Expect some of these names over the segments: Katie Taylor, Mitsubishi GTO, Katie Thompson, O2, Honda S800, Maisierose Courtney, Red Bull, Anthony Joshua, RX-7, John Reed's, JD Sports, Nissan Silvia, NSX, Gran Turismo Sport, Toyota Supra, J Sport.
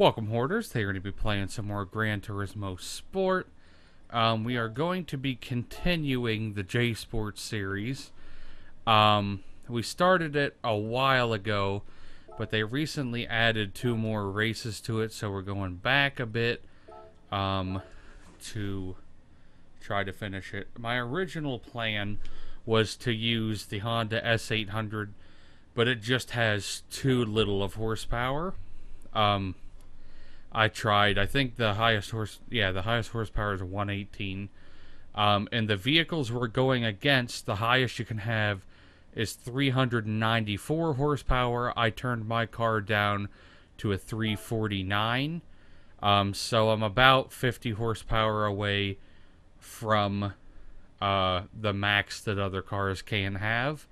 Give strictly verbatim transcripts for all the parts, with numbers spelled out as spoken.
Welcome, Hoarders. They're going to be playing some more Gran Turismo Sport. Um, we are going to be continuing the J Sport series. Um, we started it a while ago, but they recently added two more races to it, so we're going back a bit um, to try to finish it. My original plan was to use the Honda S eight hundred, but it just has too little of horsepower. Um, I tried, I think the highest horse, yeah, the highest horsepower is one eighteen. Um, and the vehicles we're going against, the highest you can have is three hundred ninety-four horsepower. I turned my car down to a three forty-nine. Um, so I'm about fifty horsepower away from uh, the max that other cars can have.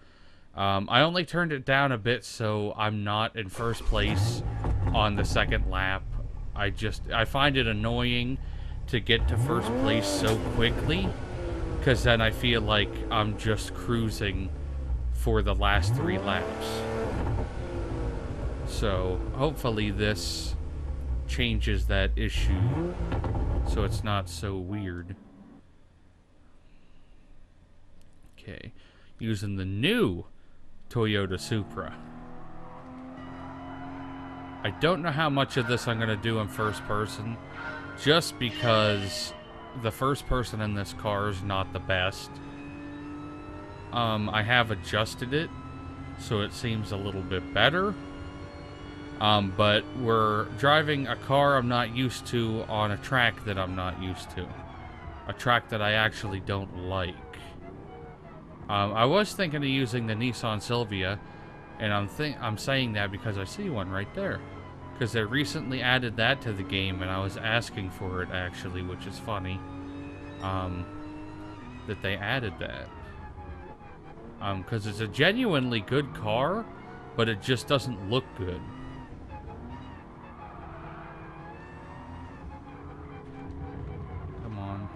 Um, I only turned it down a bit, so I'm not in first place on the second lap. I just, I find it annoying to get to first place so quickly, because then I feel like I'm just cruising for the last three laps. So hopefully this changes that issue so it's not so weird. Okay, using the new Toyota Supra. I don't know how much of this I'm going to do in first person, just because the first person in this car is not the best. Um, I have adjusted it, so it seems a little bit better. Um, but we're driving a car I'm not used to on a track that I'm not used to. A track that I actually don't like. Um, I was thinking of using the Nissan Silvia, and I'm think I'm saying that because I see one right there, because they recently added that to the game, and I was asking for it actually, which is funny, um, that they added that, um, because it's a genuinely good car, but it just doesn't look good. Come on.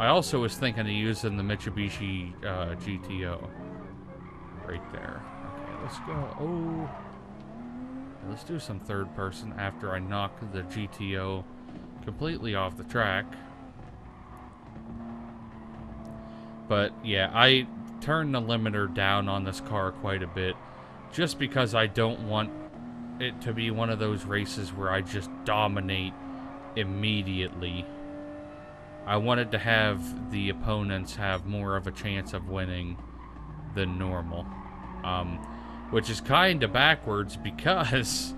I also was thinking of using the Mitsubishi uh, G T O, right there. Let's go. Oh, let's do some third person after I knock the G T O completely off the track. But yeah, I turned the limiter down on this car quite a bit, just because I don't want it to be one of those races where I just dominate immediately. I wanted to have the opponents have more of a chance of winning than normal. Um, Which is kind of backwards, because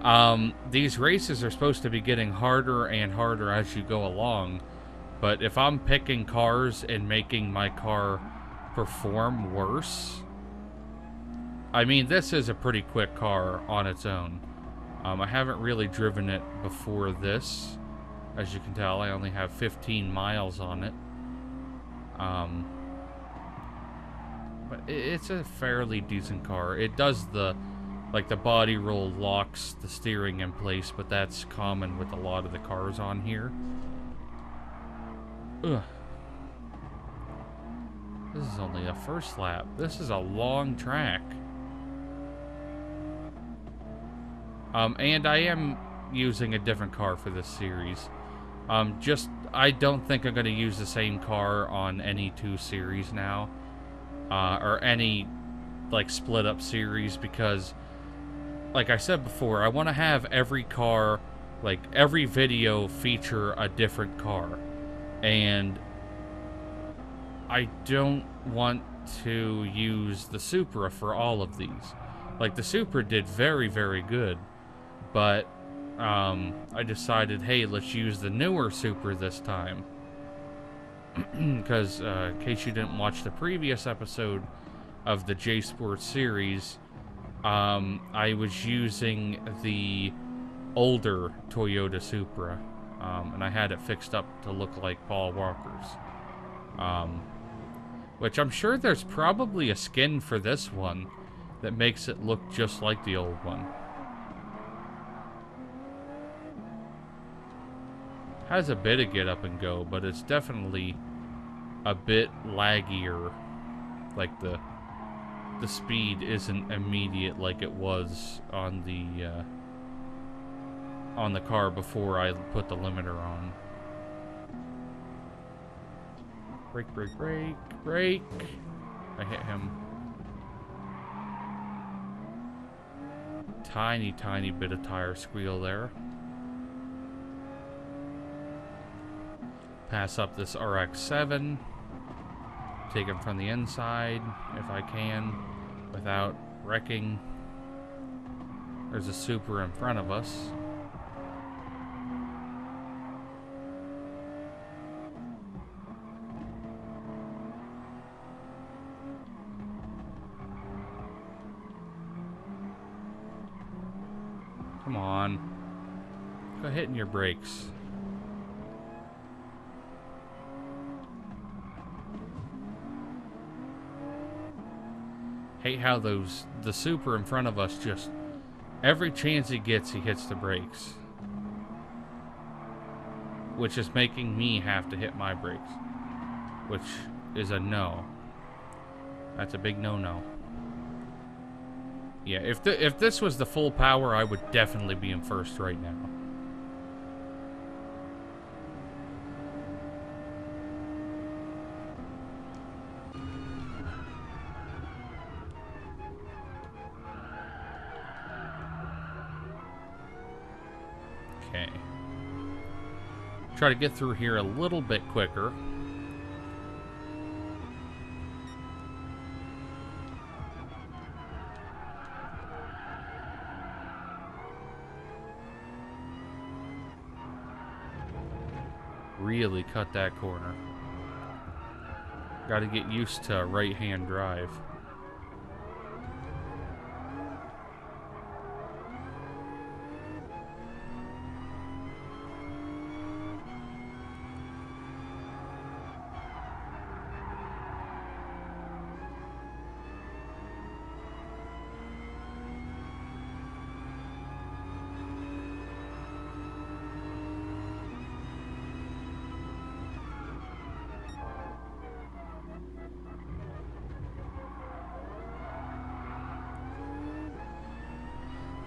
um, these races are supposed to be getting harder and harder as you go along. But if I'm picking cars and making my car perform worse, I mean, this is a pretty quick car on its own. Um, I haven't really driven it before this. As you can tell, I only have fifteen miles on it. Um... But it's a fairly decent car. It does the, like the body roll locks the steering in place, but that's common with a lot of the cars on here. Ugh. This is only the first lap. This is a long track. Um, and I am using a different car for this series. Um, just, I don't think I'm going to use the same car on any two series now. Uh, or any, like, split-up series, because, like I said before, I want to have every car, like, every video feature a different car. And I don't want to use the Supra for all of these. Like, the Supra did very, very good, but um, I decided, hey, let's use the newer Supra this time. Because, uh, in case you didn't watch the previous episode of the J Sport series, um, I was using the older Toyota Supra, um, and I had it fixed up to look like Paul Walker's. Um, which I'm sure there's probably a skin for this one that makes it look just like the old one. Has a bit of get up and go, but it's definitely a bit laggier. Like the the speed isn't immediate like it was on the uh, on the car before I put the limiter on. Brake, brake, brake, brake. I hit him. Tiny, tiny bit of tire squeal there. Pass up this R X seven. Take him from the inside if I can without wrecking. There's a Supra in front of us. Come on. Go hitting your brakes. Hate how those, the Supra in front of us just, every chance he gets, he hits the brakes. Which is making me have to hit my brakes. Which is a no. That's a big no-no. Yeah, if, the, if this was the full power, I would definitely be in first right now. Okay. Try to get through here a little bit quicker. Really cut that corner. Got to get used to right-hand drive.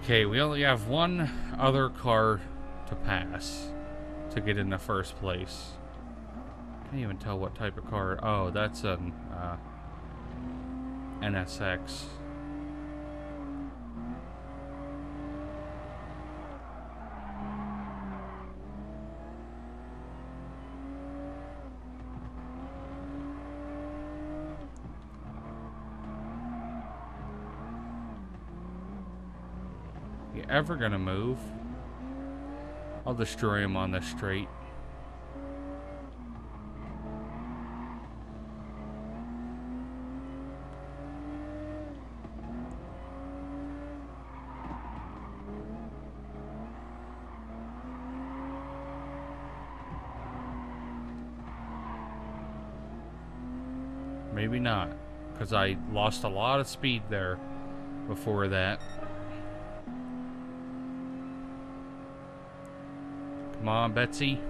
Okay, we only have one other car to pass to get in the first place. Can't even tell what type of car. Oh, that's an uh, N S X. Ever gonna move? I'll destroy him on this straight. Maybe not, because I lost a lot of speed there before that. Come on, Betsy.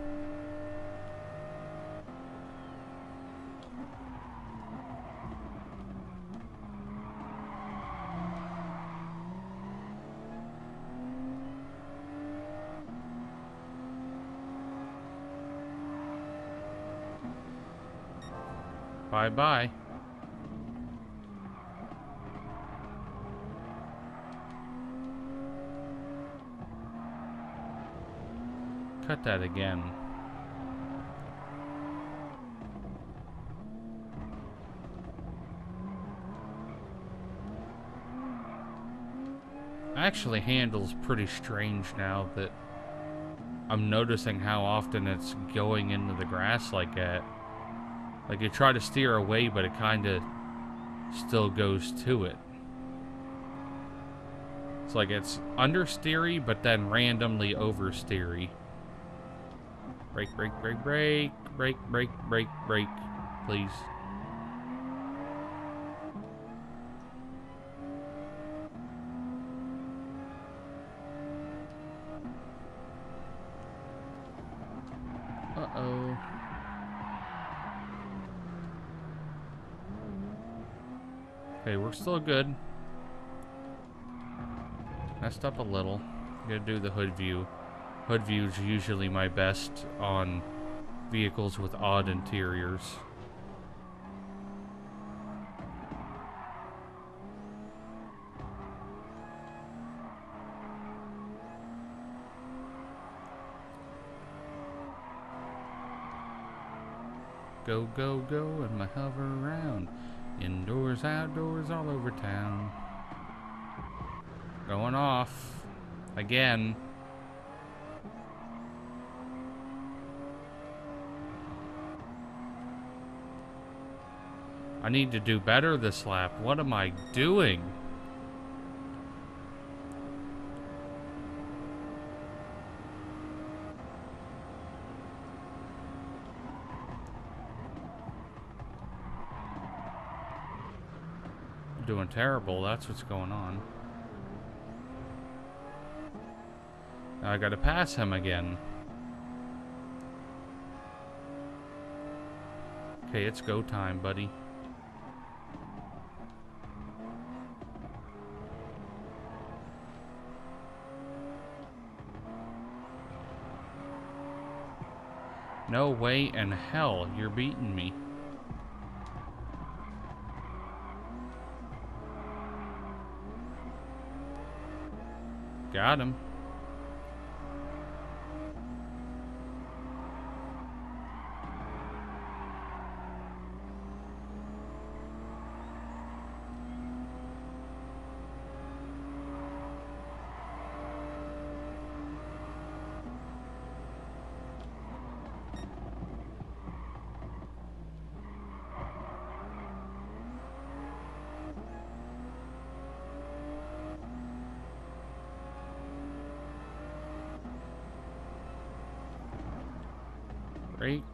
Bye-bye. Cut that again. Actually handles pretty strange now that I'm noticing how often it's going into the grass like that. Like you try to steer away, but it kind of still goes to it. It's like it's understeery, but then randomly oversteery. Brake, brake, brake, brake, brake, brake, brake, brake, please. Uh-oh. Okay, we're still good. Messed up a little. I'm gonna do the hood view. Hood view is usually my best on vehicles with odd interiors. Go, go, go, and my hover around. Indoors, outdoors, all over town. Going off. Again. I need to do better this lap. What am I doing? Doing terrible, that's what's going on. Now I gotta pass him again. Okay, it's go time, buddy. No way in hell you're beating me. Got him. Break.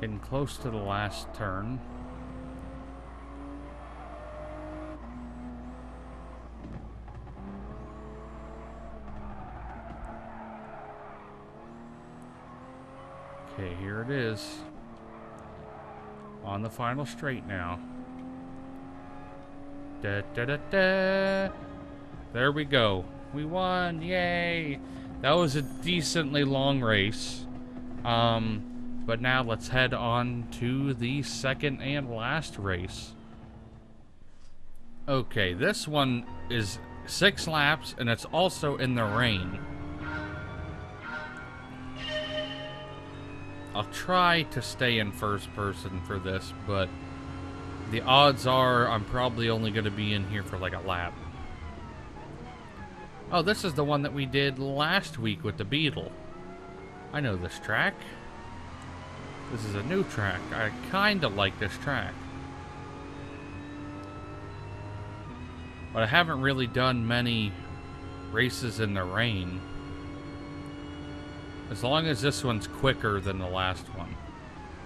Getting close to the last turn. Okay, here it is. On the final straight now. Da, da, da, da. There we go. We won. Yay. That was a decently long race. Um, but now let's head on to the second and last race. Okay, this one is six laps, and it's also in the rain. I'll try to stay in first person for this, but the odds are I'm probably only going to be in here for like a lap. Oh, this is the one that we did last week with the Beetle. I know this track. This is a new track. I kind of like this track. But I haven't really done many races in the rain. As long as this one's quicker than the last one.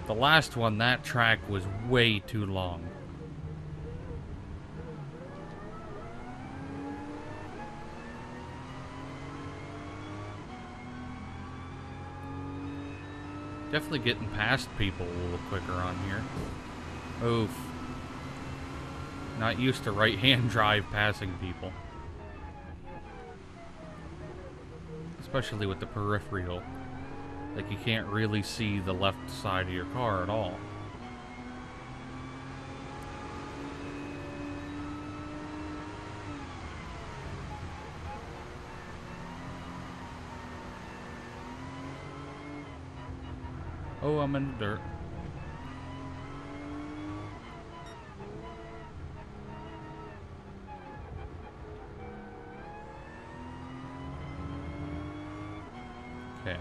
The last one, that track was way too long. Definitely getting past people a little quicker on here. Oof. Not used to right-hand drive passing people. Especially with the peripheral. Like, you can't really see the left side of your car at all. Oh, I'm in the dirt. Okay.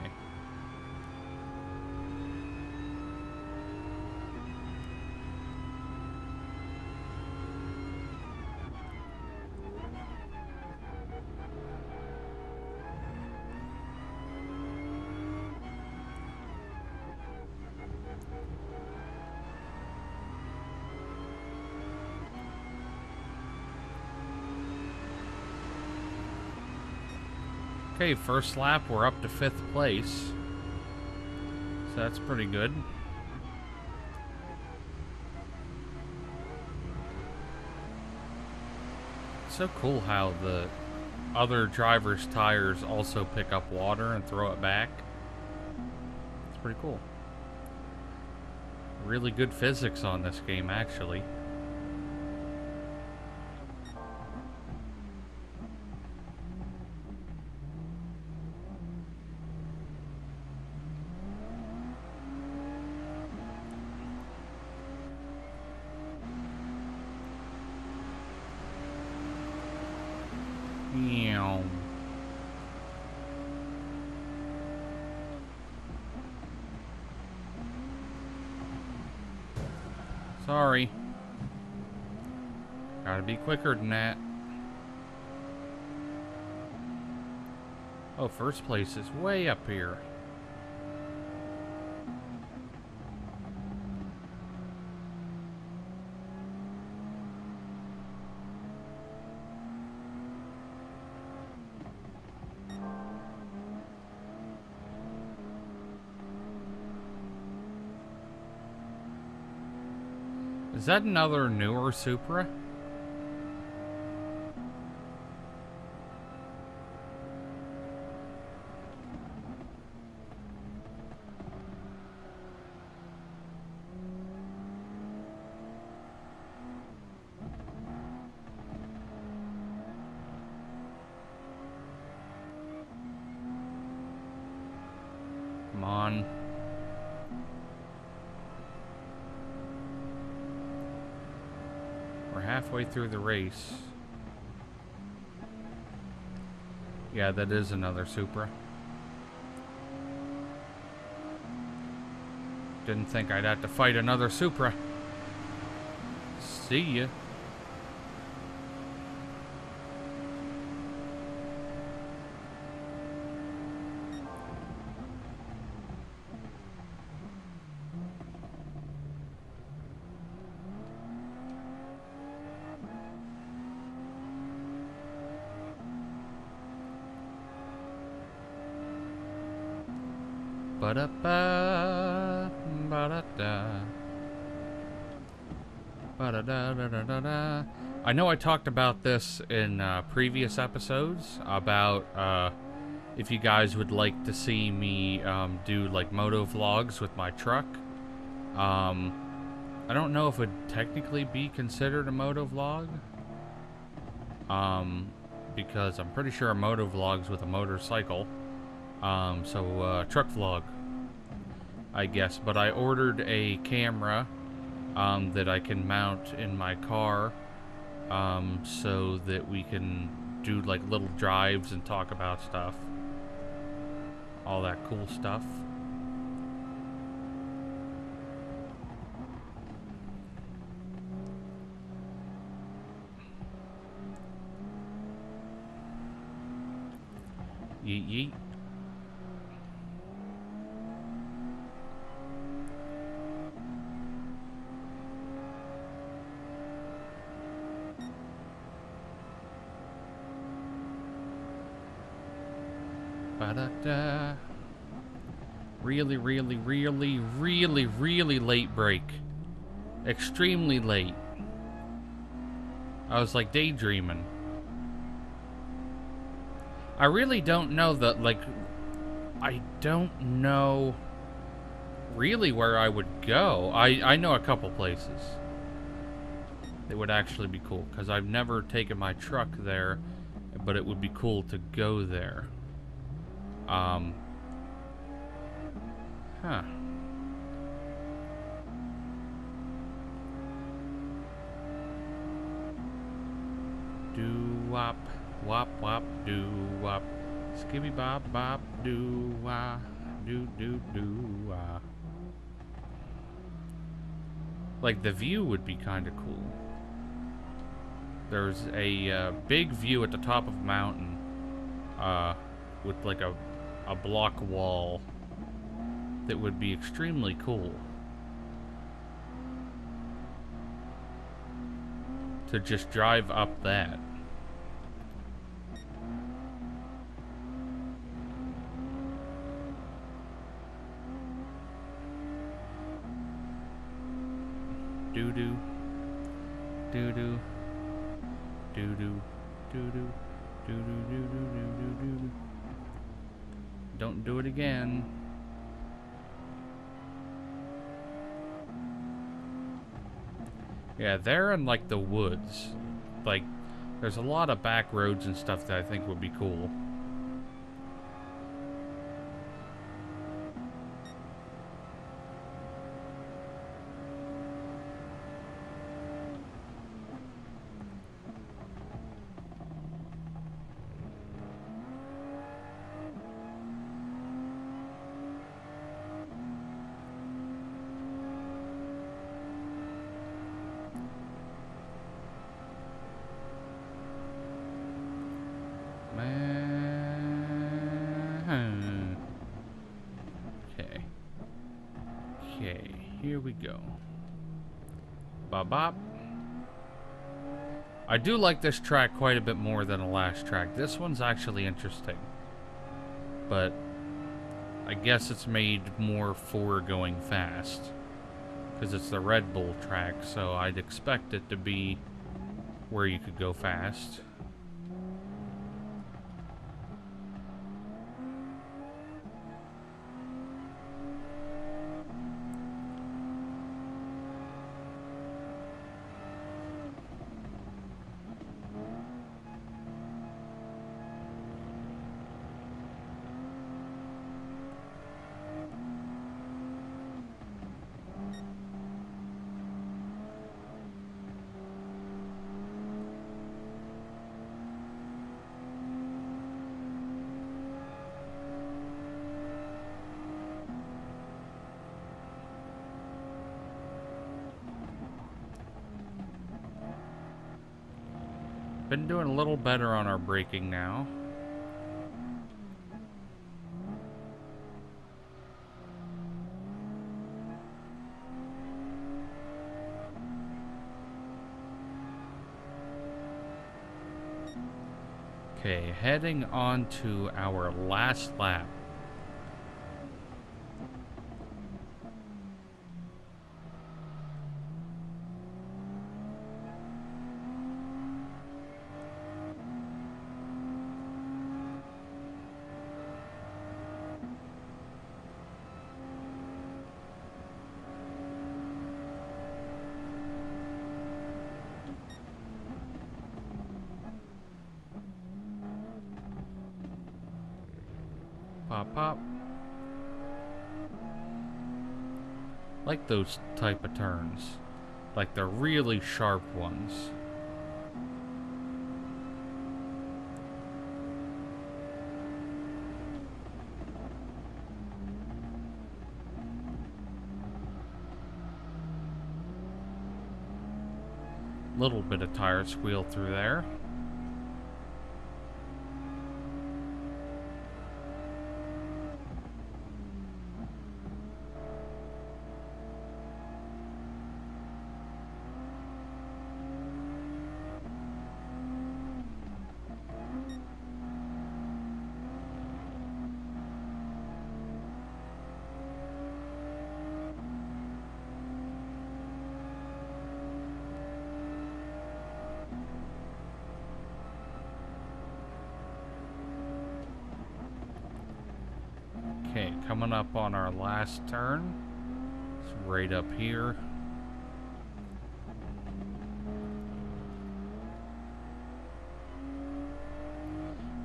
Okay, first lap, we're up to fifth place. So that's pretty good. It's so cool how the other drivers' tires also pick up water and throw it back. It's pretty cool. Really good physics on this game, actually. Sorry. Gotta be quicker than that. Oh, first place is way up here. Is that another newer Supra? Come on. Halfway through the race. Yeah, that is another Supra. Didn't think I'd have to fight another Supra. See ya. Ba-da-ba, ba-da-da. Ba-da-da-da-da-da-da. I know I talked about this in uh, previous episodes about uh, if you guys would like to see me um, do like moto vlogs with my truck. Um, I don't know if it would technically be considered a moto vlog um, because I'm pretty sure a moto vlog's with a motorcycle. Um, so uh, truck vlog, I guess. But I ordered a camera um, that I can mount in my car um, so that we can do like little drives and talk about stuff, all that cool stuff. Yeet yeet. Ba-da-da. Really, really, really, really, really late break. Extremely late. I was like daydreaming. I really don't know that, like, I don't know really where I would go. I, I know a couple places that would actually be cool, because I've never taken my truck there, but it would be cool to go there. Um, huh. Do-wop, wop, wop, do-wop, skibby-bop, bop, do-wah, do-do-do-wah. Like, the view would be kind of cool. There's a uh, big view at the top of a mountain, uh, with, like, a... a block wall that would be extremely cool to just drive up that. doo doo, doo doo, doo doo, doo doo, doo doo, doo doo, doo doo. Don't do it again. Yeah, they're in like the woods. Like, there's a lot of back roads and stuff that I think would be cool. Here we go. Bop bop. I do like this track quite a bit more than the last track. This one's actually interesting. But I guess it's made more for going fast. Because it's the Red Bull track, so I'd expect it to be where you could go fast. Been doing a little better on our braking now. Okay, heading on to our last lap. Pop, pop. Like those type of turns. Like the really sharp ones. Little bit of tire squeal through there. Coming up on our last turn. It's right up here.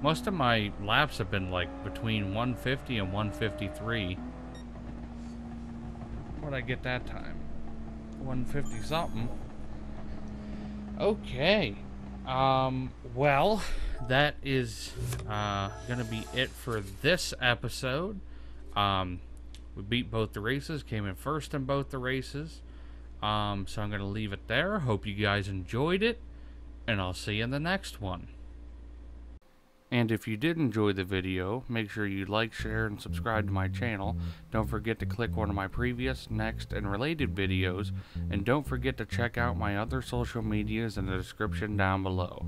Most of my laps have been like between one fifty and one fifty-three. What'd I get that time? one fifty something. Okay. Um, well, that is uh, gonna be it for this episode. Um, we beat both the races, came in first in both the races. Um, so I'm going to leave it there. Hope you guys enjoyed it, and I'll see you in the next one. And if you did enjoy the video, make sure you like, share, and subscribe to my channel. Don't forget to click one of my previous, next, and related videos. And don't forget to check out my other social medias in the description down below.